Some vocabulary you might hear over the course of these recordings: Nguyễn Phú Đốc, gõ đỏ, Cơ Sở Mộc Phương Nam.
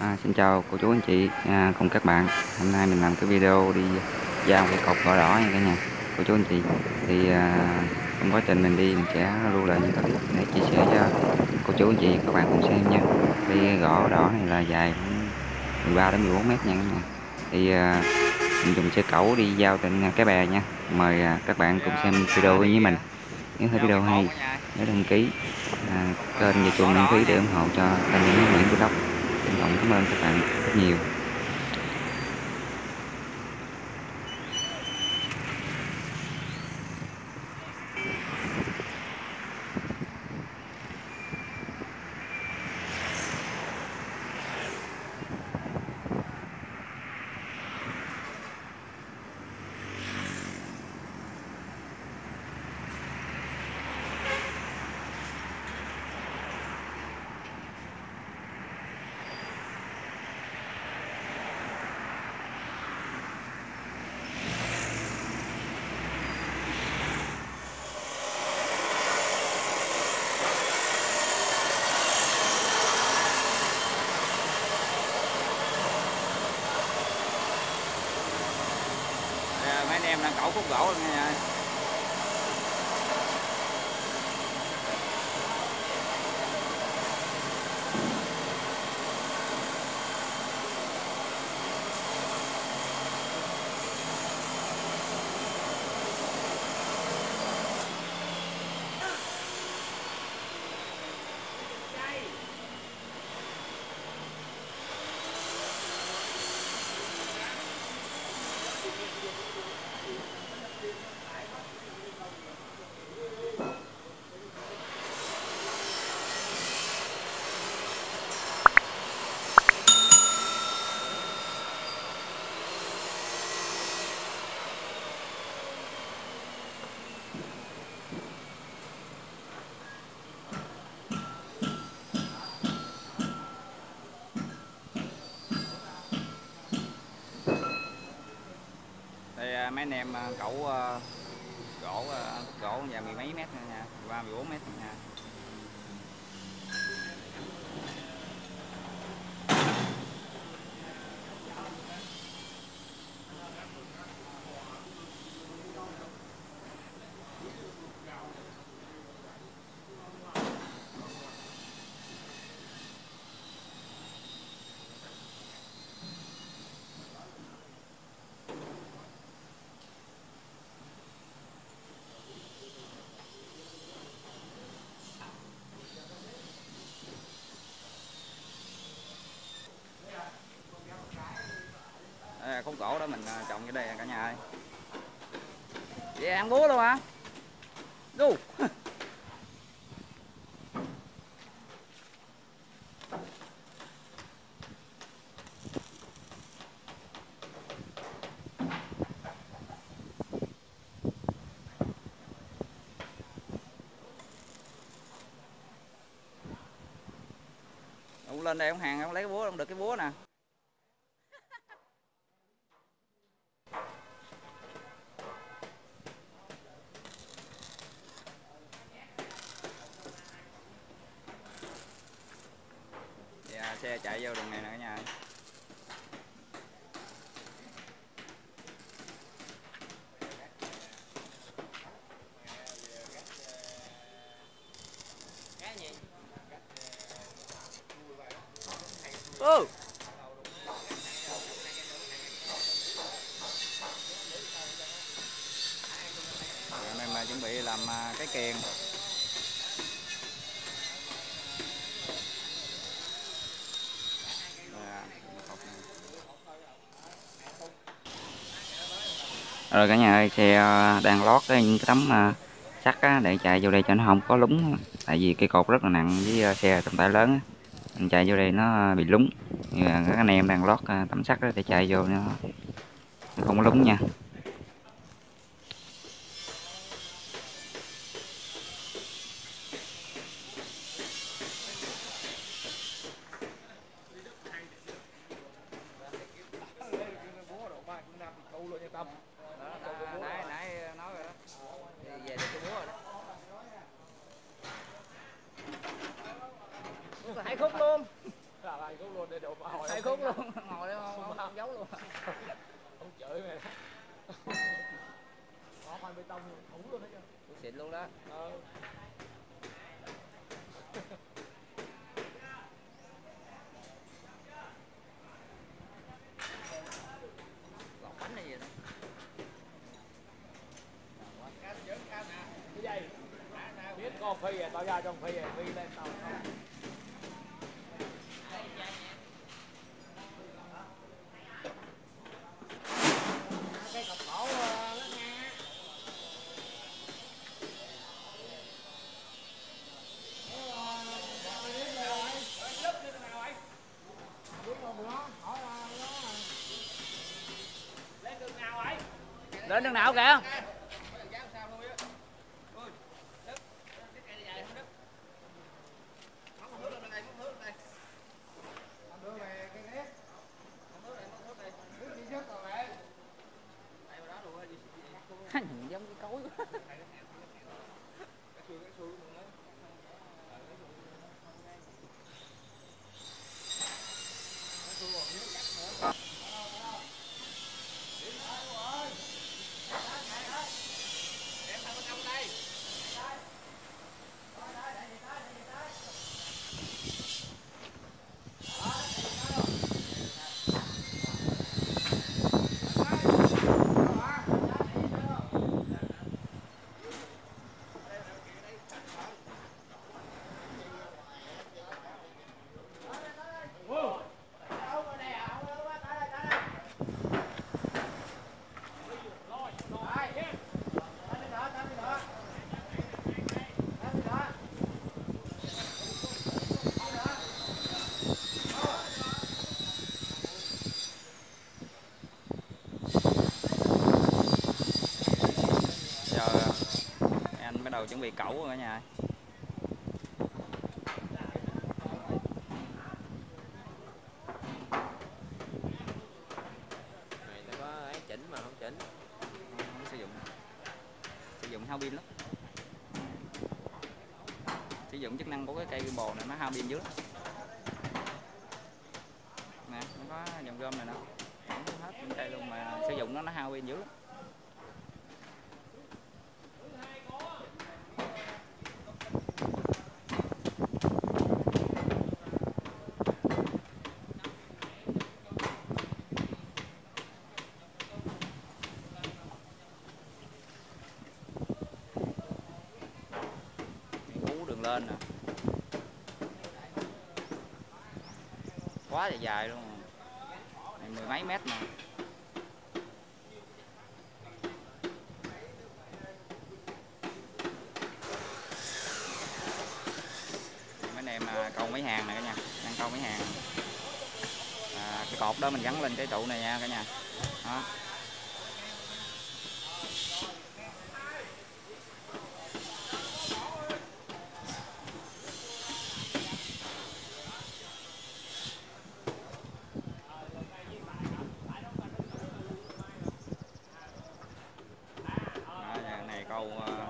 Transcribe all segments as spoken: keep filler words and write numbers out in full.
À, xin chào cô chú anh chị à, cùng các bạn. Hôm nay mình làm cái video đi giao cái cột gõ đỏ nha cả nhà, cô chú anh chị. Thì à, trong quá trình mình đi mình sẽ lưu lại những clip để chia sẻ cho cô chú anh chị các bạn cùng xem nha. Đi gõ đỏ này là dài mười ba đến mười bốn mét nha cả nhà. Thì à, mình dùng xe cẩu đi giao tận Cái Bè nha. Mời à, các bạn cùng xem video với mình. Nếu thấy video hay nhớ đăng ký à, kênh và chuông miễn phí để ủng hộ cho kênh Nguyễn Phú Đốc. Cảm ơn các bạn rất nhiều. Em đang cẩu khúc gỗ luôn nha. Mấy anh em cẩu uh, gỗ uh, gỗ dài mười mấy mét nha, mười ba mười bốn mét nha. Khúc gỗ đó mình trồng ở đây cả nhà ơi. Vậy ăn búa luôn hả? Đu. Ông lên đây ông hàng ông lấy cái búa, ông được cái búa nè. Xe chạy vô đường này nè cả nhà. Ừ. Hôm nay mà chuẩn bị làm cái kèn. Rồi cả nhà ơi, xe đang lót cái những cái tấm sắt á, để chạy vô đây cho nó không có lúng, tại vì cây cột rất là nặng với xe trọng tải lớn á. Mình chạy vô đây nó bị lúng. Thì các anh em đang lót tấm sắt để chạy vô nó không có lúng nha. Hai khúc luôn. Cả hai khúc luôn để đổ vào. bảy khúc luôn, ngồi đây không, không giấu luôn. Không chửi mày đó. Bỏ khoan bê tông thủ luôn đấy chứ. Xịn luôn đó. Ừ. Lọt bánh hay gì đó. Cá dưỡng cá nè. Cái dây. Biết con phi về, tao ra cho phi về, phi lên tao. Lên đường nào kìa. Giống cái cối. Chuẩn bị cẩu rồi cả nhà. Này tao có ấy chỉnh mà không chỉnh. Không, không sử dụng. Sử dụng hao pin lắm. Sử dụng chức năng của cái cây pin bồ này nó hao pin dữ lắm. Nè, nó có dòng gom này nè. Không hết những cây luôn mà sử dụng nó nó hao pin dữ lắm. Lên nè. Quá là dài luôn. Này mười mấy mét nè. Mấy này mà câu mấy hàng này cả nhà, đang câu mấy hàng. À, cái cột đó mình gắn lên cái trụ này nha cả nhà. Đó.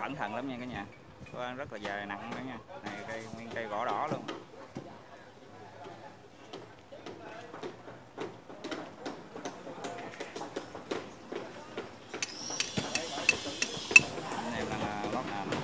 Cẩn thận lắm nha cả nhà, có rất là dài nặng đó nha, này cây nguyên cây vỏ đỏ luôn. Này là lót nền.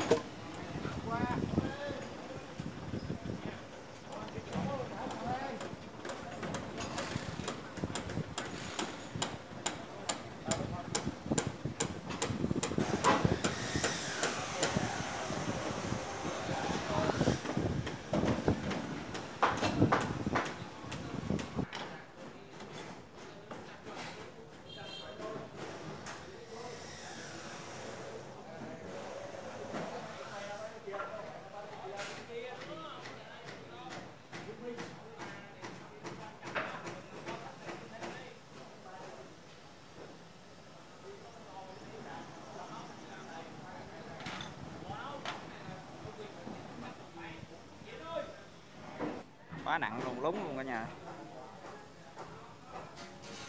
Quá nặng luôn, lúng luôn cả nhà.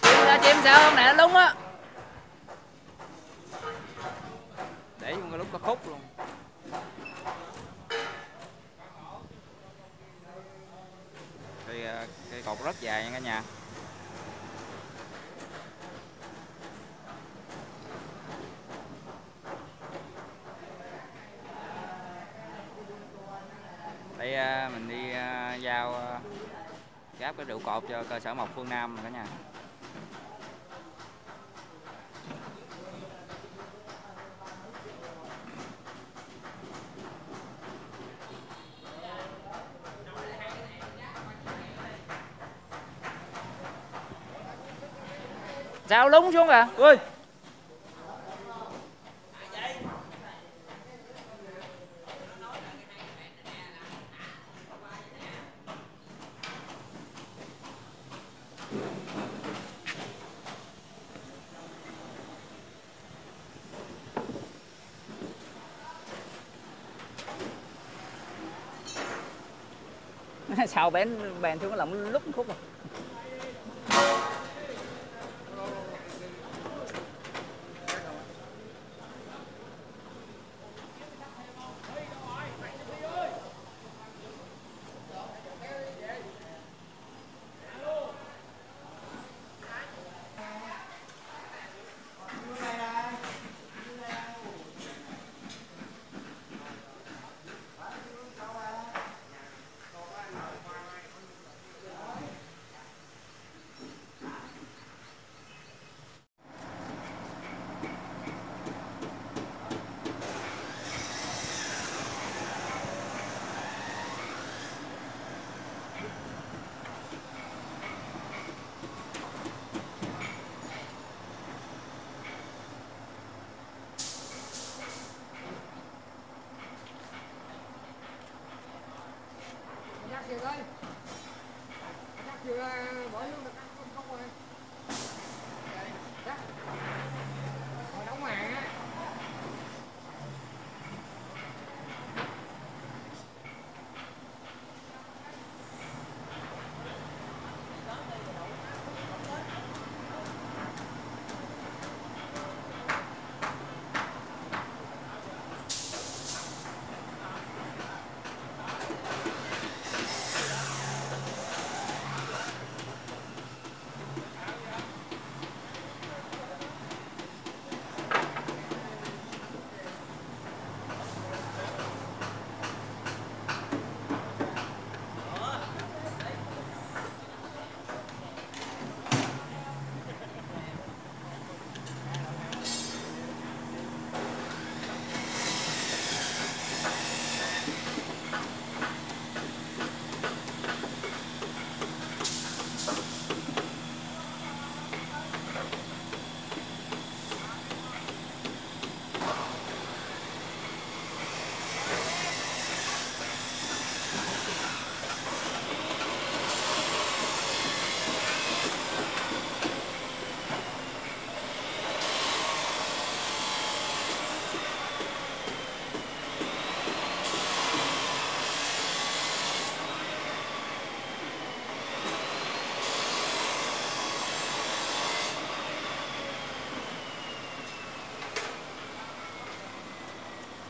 Ra chim sao không? Này nó lúng á. Để luôn cái lúc có khúc luôn. Thì cây cột rất dài nha cả nhà. áp cái rượu cột cho cơ sở Mộc Phương Nam cả nhà. Sao lúng xuống à? Ui. Sao bén bèn xuống cái lồng lúc khúc rồi.